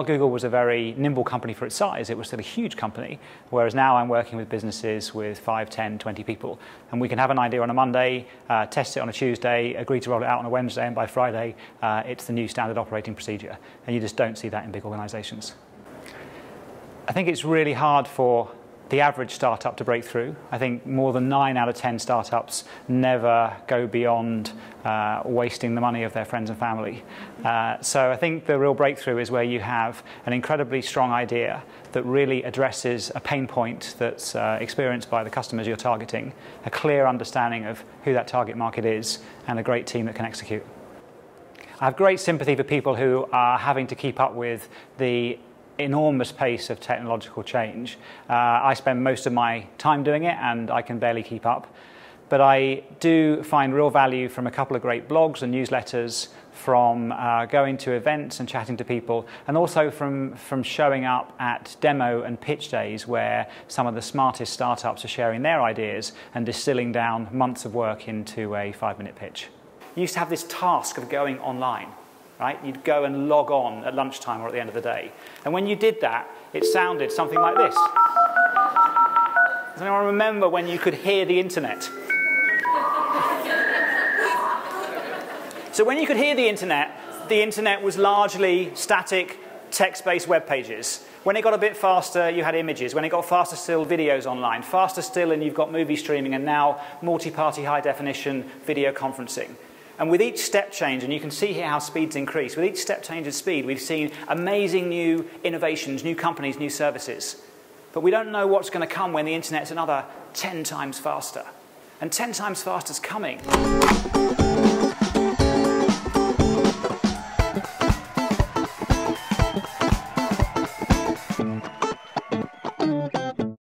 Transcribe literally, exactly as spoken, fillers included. while Google was a very nimble company for its size, it was still a huge company, whereas now I'm working with businesses with five, ten, twenty people. And we can have an idea on a Monday, uh, test it on a Tuesday, agree to roll it out on a Wednesday, and by Friday, uh, it's the new standard operating procedure. And you just don't see that in big organizations. I think it's really hard for the average startup to break through. I think more than nine out of ten startups never go beyond uh, wasting the money of their friends and family. Uh, so I think the real breakthrough is where you have an incredibly strong idea that really addresses a pain point that's uh, experienced by the customers you're targeting, a clear understanding of who that target market is, and a great team that can execute. I have great sympathy for people who are having to keep up with the enormous pace of technological change. Uh, I spend most of my time doing it and I can barely keep up. But I do find real value from a couple of great blogs and newsletters, from uh, going to events and chatting to people, and also from, from showing up at demo and pitch days where some of the smartest startups are sharing their ideas and distilling down months of work into a five-minute pitch. You used to have this task of going online. Right? You'd go and log on at lunchtime or at the end of the day. And when you did that, it sounded something like this. Does anyone remember when you could hear the internet? So when you could hear the internet, the internet was largely static, text-based web pages. When it got a bit faster, you had images. When it got faster still, videos online. Faster still, and you've got movie streaming, and now multi-party high-definition video conferencing. And with each step change, and you can see here how speeds increase, with each step change of speed, we've seen amazing new innovations, new companies, new services. But we don't know what's going to come when the internet's another ten times faster. And ten times faster's coming.